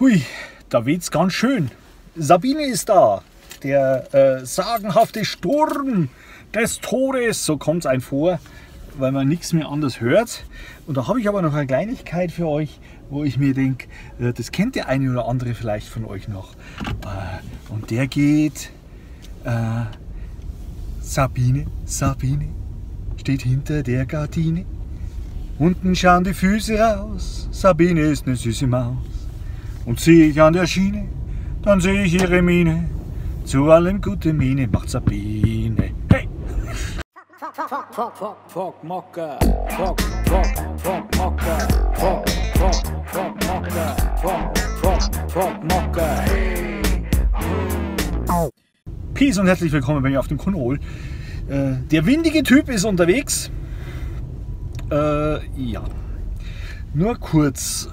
Hui, da weht's ganz schön. Sabine ist da. Der sagenhafte Sturm des Todes, so kommt es einem vor, weil man nichts mehr anders hört. Und da habe ich aber noch eine Kleinigkeit für euch, wo ich mir denke, das kennt der eine oder andere vielleicht von euch noch. Und der geht, Sabine, Sabine, steht hinter der Gardine. Unten schauen die Füße raus, Sabine ist eine süße Maus. Und sehe ich an der Schiene, dann sehe ich ihre Miene. Zu allem gute Miene macht Sabine. Hey! Peace und herzlich willkommen bei mir auf dem Kanal. Der windige Typ ist unterwegs. Ja. Nur kurz.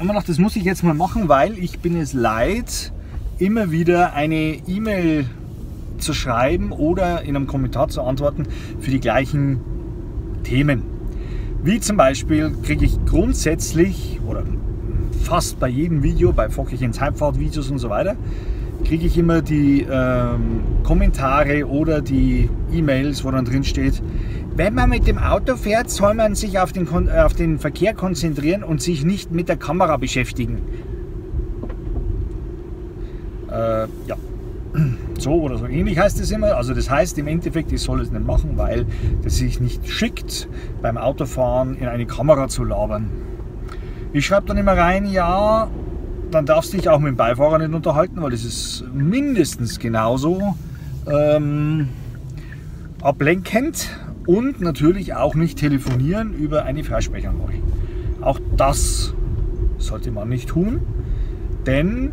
Immer noch, das muss ich jetzt mal machen, weil ich bin es leid, immer wieder eine E-Mail zu schreiben oder in einem Kommentar zu antworten für die gleichen Themen. Wie zum Beispiel kriege ich grundsätzlich oder fast bei jedem Video, bei Fockerchens Heimfahrt Videos und so weiter, kriege ich immer die Kommentare oder die E-Mails, wo dann drin steht, wenn man mit dem Auto fährt, soll man sich auf den Verkehr konzentrieren und sich nicht mit der Kamera beschäftigen. Ja, so oder so ähnlich heißt es immer. Also das heißt im Endeffekt, ich soll es nicht machen, weil es sich nicht schickt, beim Autofahren in eine Kamera zu labern. Ich schreibe dann immer rein, ja, dann darfst du dich auch mit dem Beifahrer nicht unterhalten, weil das ist mindestens genauso ablenkend und natürlich auch nicht telefonieren über eine Freisprechanlage. Auch das sollte man nicht tun, denn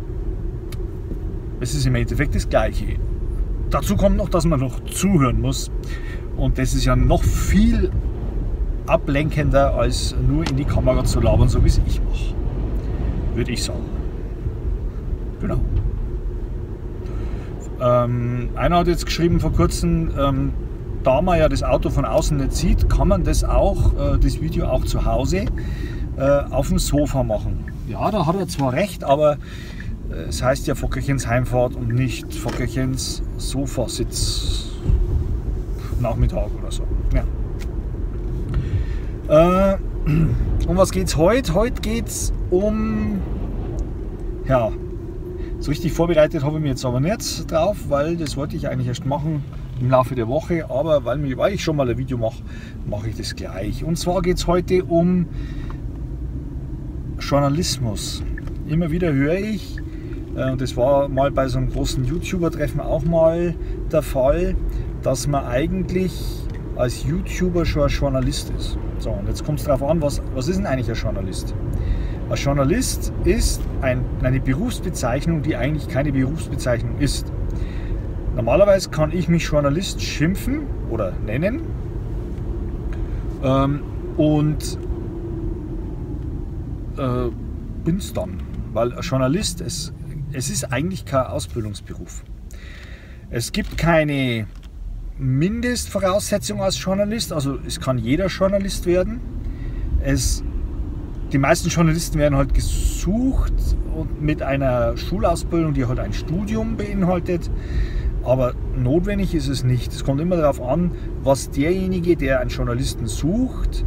es ist im Endeffekt das Gleiche. Dazu kommt noch, dass man noch zuhören muss. Und das ist ja noch viel ablenkender, als nur in die Kamera zu labern, so wie es ich mache. Würde ich sagen. Genau. Einer hat jetzt geschrieben vor kurzem, da man ja das Auto von außen nicht sieht, kann man das auch, das Video auch zu Hause auf dem Sofa machen. Ja, da hat er zwar recht, aber es heißt ja Fockerchens Heimfahrt und nicht Fockerchens Sofasitz Nachmittag oder so. Ja. Um was geht's heute? Heute geht's um, ja, so richtig vorbereitet habe ich mir jetzt aber nicht drauf, weil das wollte ich eigentlich erst machen im Laufe der Woche, aber weil ich schon mal ein Video mache, mache ich das gleich. Und zwar geht's heute um Journalismus. Immer wieder höre ich, und das war mal bei so einem großen YouTuber-Treffen auch mal der Fall, dass man eigentlich als YouTuber schon ein Journalist ist. So, und jetzt kommt es darauf an, was ist denn eigentlich ein Journalist? Ein Journalist ist eine Berufsbezeichnung, die eigentlich keine Berufsbezeichnung ist. Normalerweise kann ich mich Journalist schimpfen oder nennen, und bin es dann. Weil ein Journalist, es ist eigentlich kein Ausbildungsberuf. Es gibt keine Mindestvoraussetzung als Journalist, also es kann jeder Journalist werden. Die meisten Journalisten werden halt gesucht und mit einer Schulausbildung, die halt ein Studium beinhaltet, aber notwendig ist es nicht. Es kommt immer darauf an, was derjenige, der einen Journalisten sucht,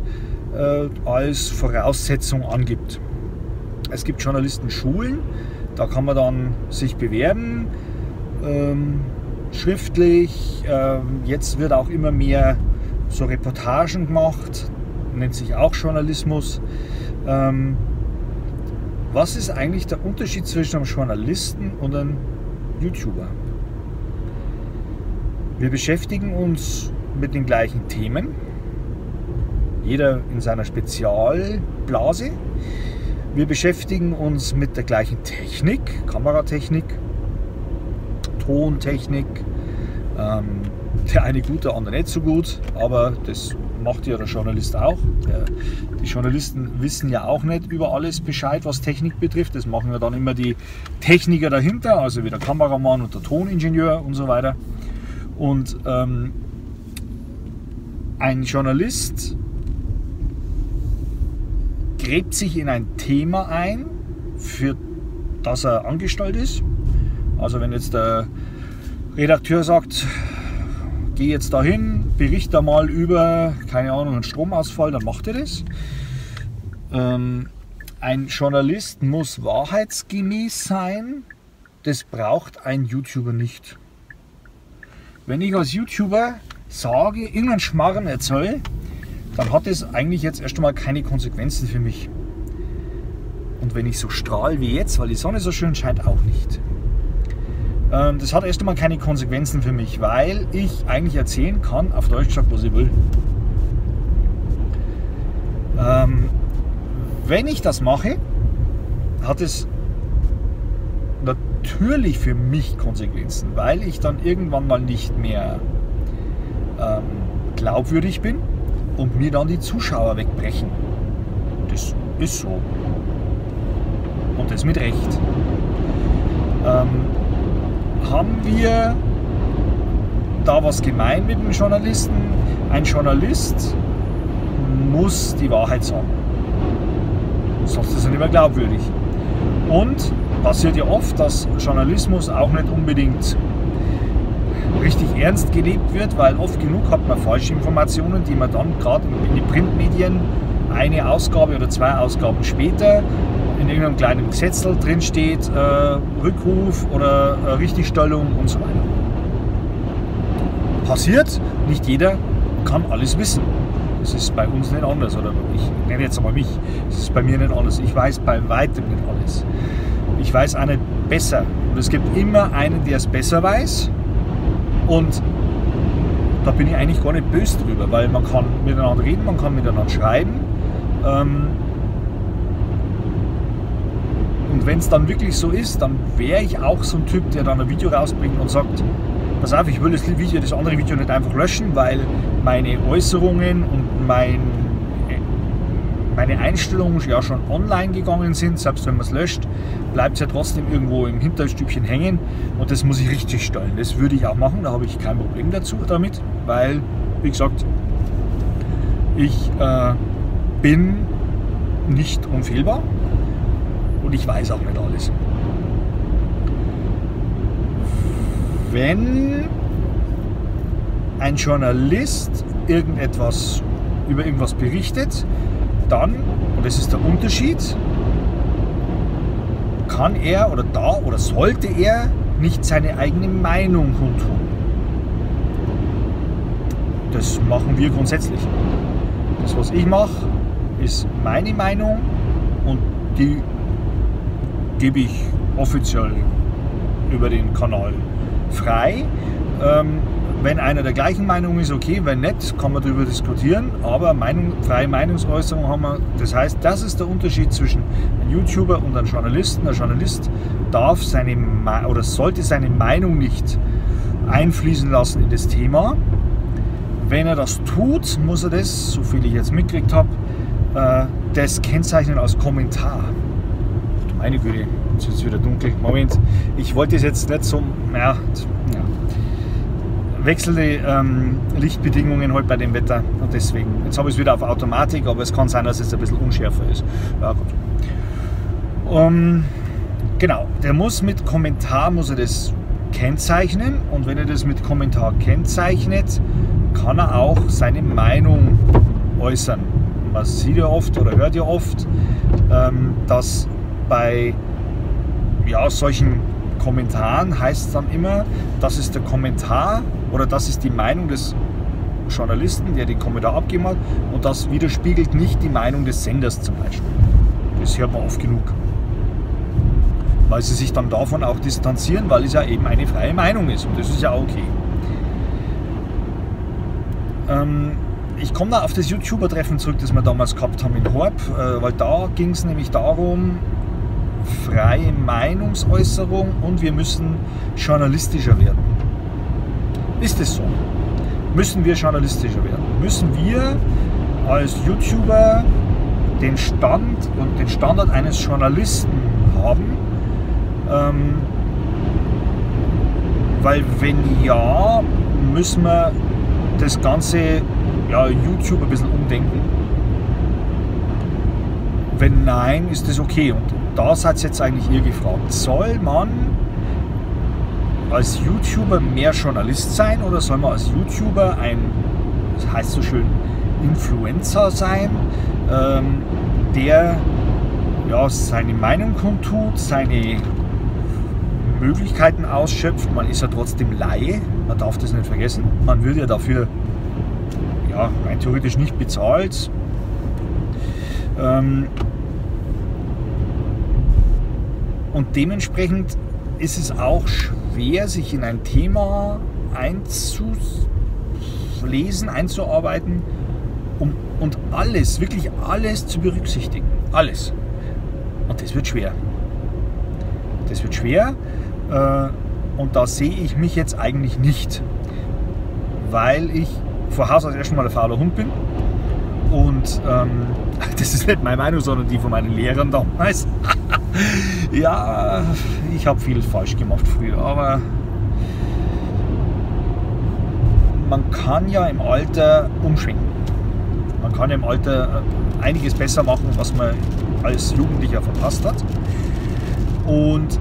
als Voraussetzung angibt. Es gibt Journalistenschulen, da kann man dann sich bewerben, schriftlich. Jetzt wird auch immer mehr so Reportagen gemacht, nennt sich auch Journalismus. Was ist eigentlich der Unterschied zwischen einem Journalisten und einem YouTuber? Wir beschäftigen uns mit den gleichen Themen, jeder in seiner Spezialblase. Wir beschäftigen uns mit der gleichen Technik, Kameratechnik, Tontechnik, der eine gut, der andere nicht so gut, aber das macht ja der Journalist auch. Die Journalisten wissen ja auch nicht über alles Bescheid, was Technik betrifft, das machen ja dann immer die Techniker dahinter, also wie der Kameramann und der Toningenieur und so weiter. Und ein Journalist gräbt sich in ein Thema ein, für dass er angestellt ist. Also wenn jetzt der Redakteur sagt, geh jetzt dahin, berichte mal über, keine Ahnung, einen Stromausfall, dann macht er das. Ein Journalist muss wahrheitsgemäß sein, das braucht ein YouTuber nicht. Wenn ich als YouTuber sage, irgendeinen Schmarren erzähle, dann hat das eigentlich jetzt erst einmal keine Konsequenzen für mich. Und wenn ich so strahle wie jetzt, weil die Sonne so schön scheint, auch nicht. Das hat erst einmal keine Konsequenzen für mich, weil ich eigentlich erzählen kann, auf Deutsch gesagt, was ich will. Wenn ich das mache, hat es natürlich für mich Konsequenzen, weil ich dann irgendwann mal nicht mehr glaubwürdig bin und mir dann die Zuschauer wegbrechen. Das ist so. Und das mit Recht. Haben wir da was gemein mit dem Journalisten? Ein Journalist muss die Wahrheit sagen. Sonst ist er nicht mehr glaubwürdig. Und passiert ja oft, dass Journalismus auch nicht unbedingt richtig ernst gelebt wird, weil oft genug hat man falsche Informationen, die man dann gerade in den Printmedien eine Ausgabe oder zwei Ausgaben später in irgendeinem kleinen Gesetzel drin steht, Rückruf oder Richtigstellung und so weiter. Passiert, nicht jeder kann alles wissen. Das ist bei uns nicht anders, oder ich nenne jetzt einmal mich, das ist bei mir nicht anders. Ich weiß bei weitem nicht alles. Ich weiß auch nicht besser. Und es gibt immer einen, der es besser weiß. Und da bin ich eigentlich gar nicht böse drüber, weil man kann miteinander reden, man kann miteinander schreiben. Und wenn es dann wirklich so ist, dann wäre ich auch so ein Typ, der dann ein Video rausbringt und sagt, pass auf, ich will das andere Video nicht einfach löschen, weil meine Äußerungen und meine Einstellungen ja schon online gegangen sind. Selbst wenn man es löscht, bleibt es ja trotzdem irgendwo im Hinterstübchen hängen und das muss ich richtig stellen. Das würde ich auch machen, da habe ich kein Problem damit, weil, wie gesagt, ich bin nicht unfehlbar. Und ich weiß auch nicht alles. Wenn ein Journalist über irgendwas berichtet, dann, und das ist der Unterschied, kann er oder darf oder sollte er nicht seine eigene Meinung kundtun. Das machen wir grundsätzlich. Das, was ich mache, ist meine Meinung und die gebe ich offiziell über den Kanal frei. Wenn einer der gleichen Meinung ist, okay, wenn nicht, kann man darüber diskutieren, aber freie Meinungsäußerung haben wir. Das heißt, das ist der Unterschied zwischen einem YouTuber und einem Journalisten. Der Journalist darf sollte seine Meinung nicht einfließen lassen in das Thema. Wenn er das tut, muss er das, so viel ich jetzt mitgekriegt habe, das kennzeichnen als Kommentar. Meine Güte, es ist wieder dunkel. Moment, ich wollte es jetzt nicht so. Ja. Wechselnde Lichtbedingungen heute bei dem Wetter und deswegen. Jetzt habe ich es wieder auf Automatik, aber es kann sein, dass es ein bisschen unschärfer ist. Ja, gut. Genau, muss er das kennzeichnen und wenn er das mit Kommentar kennzeichnet, kann er auch seine Meinung äußern. Man sieht ja oft oder hört ja oft, dass bei solchen Kommentaren heißt es dann immer, das ist der Kommentar oder das ist die Meinung des Journalisten, der den Kommentar abgegeben hat und das widerspiegelt nicht die Meinung des Senders zum Beispiel. Das hört man oft genug. Weil sie sich dann davon auch distanzieren, weil es ja eben eine freie Meinung ist und das ist ja auch okay. Ich komme da auf das YouTuber-Treffen zurück, das wir damals gehabt haben in Horb, weil da ging es nämlich darum, freie Meinungsäußerung und wir müssen journalistischer werden. Ist es so? Müssen wir journalistischer werden? Müssen wir als YouTuber den Stand und den Standard eines Journalisten haben? Weil wenn ja, müssen wir das ganze YouTube ein bisschen umdenken. Wenn nein, ist das okay. Und da seid ihr jetzt eigentlich ihr gefragt. Soll man als YouTuber mehr Journalist sein oder soll man als YouTuber ein, das heißt so schön, Influencer sein, der ja, seine Meinung kundtut, seine Möglichkeiten ausschöpft? Man ist ja trotzdem Laie, man darf das nicht vergessen. Man wird ja dafür ja, rein theoretisch nicht bezahlt. Und dementsprechend ist es auch schwer, sich in ein Thema einzulesen, einzuarbeiten und alles, wirklich alles zu berücksichtigen. Alles. Und das wird schwer. Das wird schwer und da sehe ich mich jetzt eigentlich nicht, weil ich vor Haus aus erstmal ein fauler Hund bin und das ist nicht meine Meinung, sondern die von meinen Lehrern damals. Ja, ich habe viel falsch gemacht früher, aber man kann ja im Alter umschwenken. Man kann ja im Alter einiges besser machen, was man als Jugendlicher verpasst hat. Und,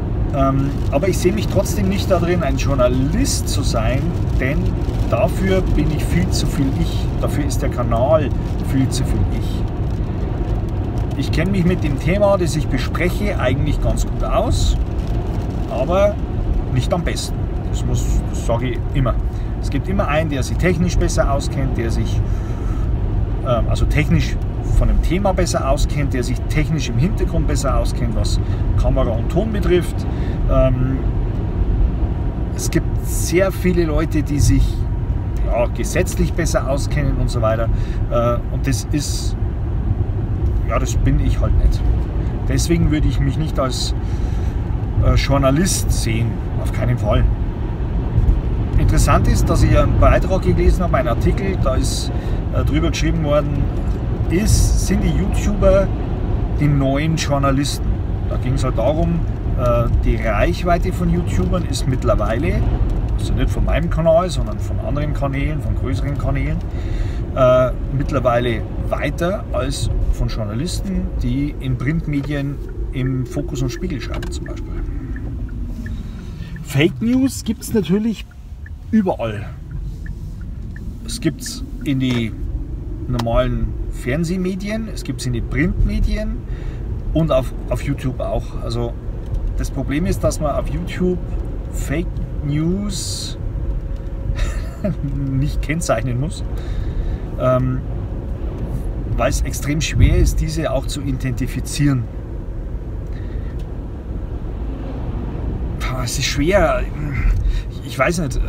aber ich sehe mich trotzdem nicht darin, ein Journalist zu sein, denn dafür bin ich viel zu viel ich. Dafür ist der Kanal viel zu viel ich. Ich kenne mich mit dem Thema, das ich bespreche, eigentlich ganz gut aus, aber nicht am besten. Das sage ich immer. Es gibt immer einen, der sich technisch besser auskennt, der sich also technisch von einem Thema besser auskennt, der sich technisch im Hintergrund besser auskennt, was Kamera und Ton betrifft. Es gibt sehr viele Leute, die sich ja, gesetzlich besser auskennen und so weiter. Und das ist, ja, das bin ich halt nicht. Deswegen würde ich mich nicht als Journalist sehen, auf keinen Fall. Interessant ist, dass ich einen Beitrag gelesen habe, einen Artikel, da ist drüber geschrieben worden, sind die YouTuber die neuen Journalisten. Da ging es halt darum, die Reichweite von YouTubern ist mittlerweile, also nicht von meinem Kanal, sondern von anderen Kanälen, von größeren Kanälen, mittlerweile weiter als von Journalisten, die in Printmedien im Fokus und Spiegel schreiben zum Beispiel. Fake News gibt es natürlich überall. Es gibt es in die normalen Fernsehmedien, es gibt es in den Printmedien und auf YouTube auch. Also das Problem ist, dass man auf YouTube Fake News nicht kennzeichnen muss, weil es extrem schwer ist, diese auch zu identifizieren. Pah, es ist schwer, ich weiß nicht.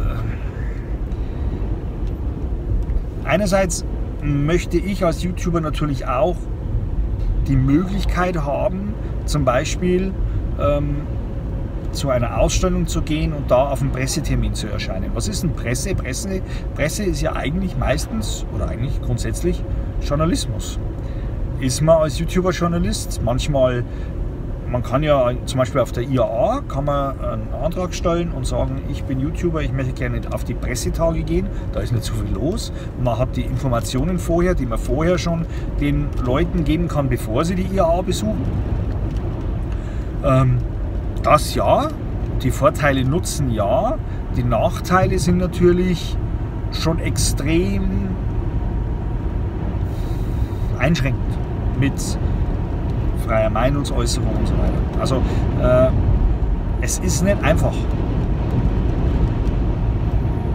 Einerseits möchte ich als YouTuber natürlich auch die Möglichkeit haben, zum Beispiel zu einer Ausstellung zu gehen und da auf einen Pressetermin zu erscheinen. Was ist denn Presse? Presse ist ja eigentlich meistens oder eigentlich grundsätzlich Journalismus. Ist man als YouTuber Journalist? Manchmal, man kann ja zum Beispiel auf der IAA kann man einen Antrag stellen und sagen, ich bin YouTuber, ich möchte gerne auf die Pressetage gehen, da ist nicht so viel los. Man hat die Informationen vorher, die man vorher schon den Leuten geben kann, bevor sie die IAA besuchen. Das ja, die Vorteile nutzen ja, die Nachteile sind natürlich schon extrem einschränkend mit freier Meinungsäußerung und so weiter. Also es ist nicht einfach.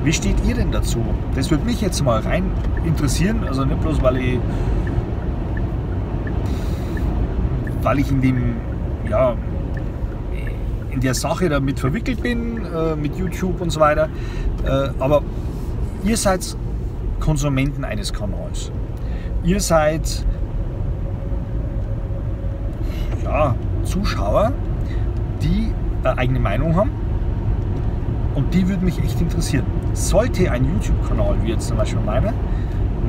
Wie steht ihr denn dazu? Das würde mich jetzt mal rein interessieren, also nicht bloß, weil ich in dem, ja, in der Sache damit verwickelt bin, mit YouTube und so weiter, aber ihr seid Konsumenten eines Kanals. Ihr seid ja, Zuschauer, die eine eigene Meinung haben und die würde mich echt interessieren. Sollte ein YouTube-Kanal, wie jetzt zum Beispiel meiner,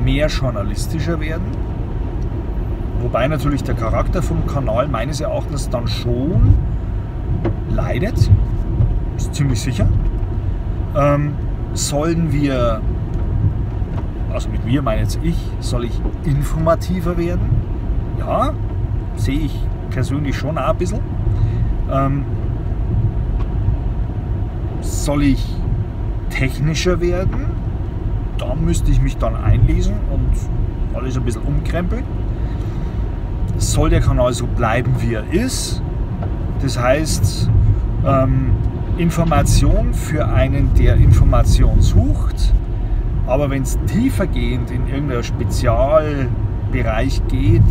mehr journalistischer werden, wobei natürlich der Charakter vom Kanal meines Erachtens dann schon leidet, ist ziemlich sicher. Sollen wir, also mit mir meine jetzt ich, soll ich informativer werden? Ja, sehe ich persönlich schon auch ein bisschen. Soll ich technischer werden? Da müsste ich mich dann einlesen und alles ein bisschen umkrempeln. Soll der Kanal so bleiben, wie er ist? Das heißt, Information für einen, der Information sucht, aber wenn es tiefergehend in irgendeinen Spezialbereich geht,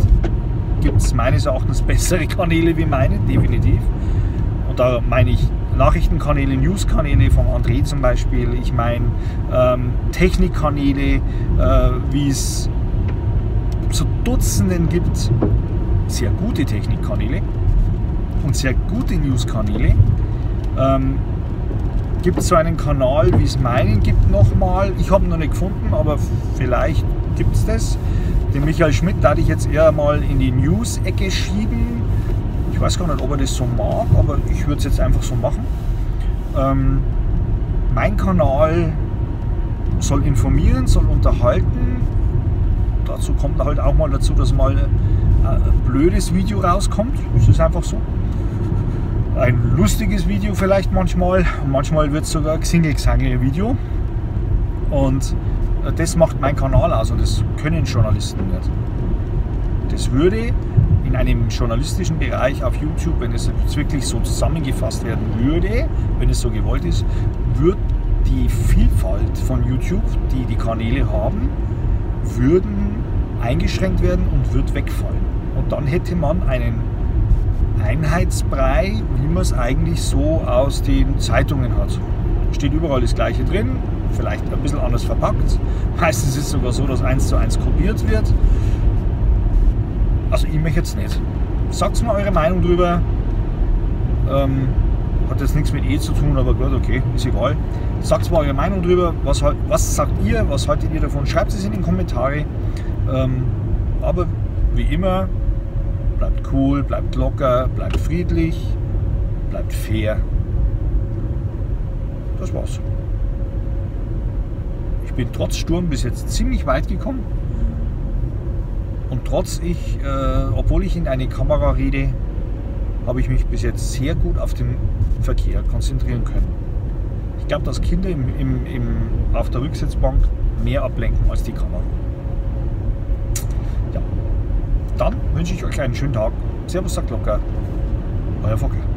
gibt es meines Erachtens bessere Kanäle wie meine, definitiv. Und da meine ich Nachrichtenkanäle, Newskanäle vom André zum Beispiel, ich meine Technikkanäle, wie es zu Dutzenden gibt, sehr gute Technikkanäle und sehr gute Newskanäle. Gibt es so einen Kanal, wie es meinen gibt nochmal? Ich habe ihn noch nicht gefunden, aber vielleicht gibt es das. Den Michael Schmidt da hatte ich jetzt eher mal in die News-Ecke schieben. Ich weiß gar nicht, ob er das so mag, aber ich würde es jetzt einfach so machen. Mein Kanal soll informieren, soll unterhalten. Dazu kommt halt auch mal dazu, dass mal ein blödes Video rauskommt. Das ist einfach so. Ein lustiges Video vielleicht manchmal. Manchmal wird es sogar ein Xingel-Xangel-Video. Und das macht mein Kanal aus und das können Journalisten nicht. Das würde in einem journalistischen Bereich auf YouTube, wenn es jetzt wirklich so zusammengefasst werden würde, wenn es so gewollt ist, würde die Vielfalt von YouTube, die die Kanäle haben, würden eingeschränkt werden und wird wegfallen. Und dann hätte man einen Einheitsbrei, wie man es eigentlich so aus den Zeitungen hat. Steht überall das Gleiche drin, vielleicht ein bisschen anders verpackt. Meistens ist es sogar so, dass 1:1 kopiert wird. Also ich möchte jetzt nicht. Sagt mal eure Meinung drüber. Hat jetzt nichts mit E zu tun, aber gut, okay, ist egal. Sagt mal eure Meinung drüber. Was sagt ihr? Was haltet ihr davon? Schreibt es in die Kommentare. Aber wie immer, bleibt cool, bleibt locker, bleibt friedlich, bleibt fair. Das war's. Ich bin trotz Sturm bis jetzt ziemlich weit gekommen. Und obwohl ich in eine Kamera rede, habe ich mich bis jetzt sehr gut auf den Verkehr konzentrieren können. Ich glaube, dass Kinder auf der Rücksitzbank mehr ablenken als die Kamera. Ja. Dann wünsche ich euch einen schönen Tag. Servus, sagt locker. Euer Focke.